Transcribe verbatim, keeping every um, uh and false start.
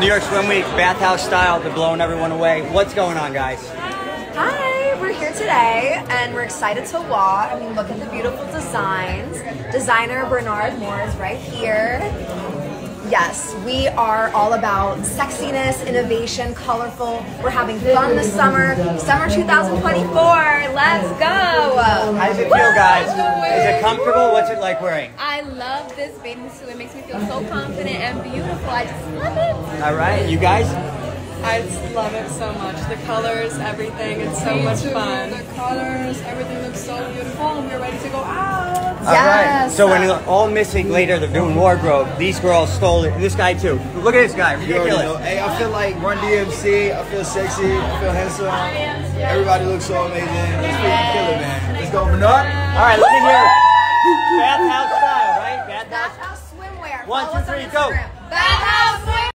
New York Swim Week, bathhouse style, they're blowing everyone away. What's going on, guys? Hi, we're here today and we're excited to walk. I mean, look at the beautiful designs. Designer Bernard Moore is right here. Yes, we are all about sexiness, innovation, colorful. We're having fun this summer. Summer two thousand twenty-four, let's go! How does it feel, guys? Is it comfortable? What's it like wearing? I love this bathing suit. It makes me feel so confident and beautiful. I just love it. All right, you guys? I just love it so much. The colors, everything, it's so much fun. The colors, everything looks so beautiful and we're ready to go out. All yes. right. So when all missing later, they're doing wardrobe. These girls stole it. This guy too. Look at this guy. Ridiculous. Yo, yo. Hey, I feel like Run D M C. I feel sexy. I feel handsome. Everybody looks so amazing. It's freaking killer, man. Let's go, Bernard. All right, let's get here. Bathhouse style, right? Bathhouse. Bathhouse swimwear. One, two, three, go. Bathhouse swimwear.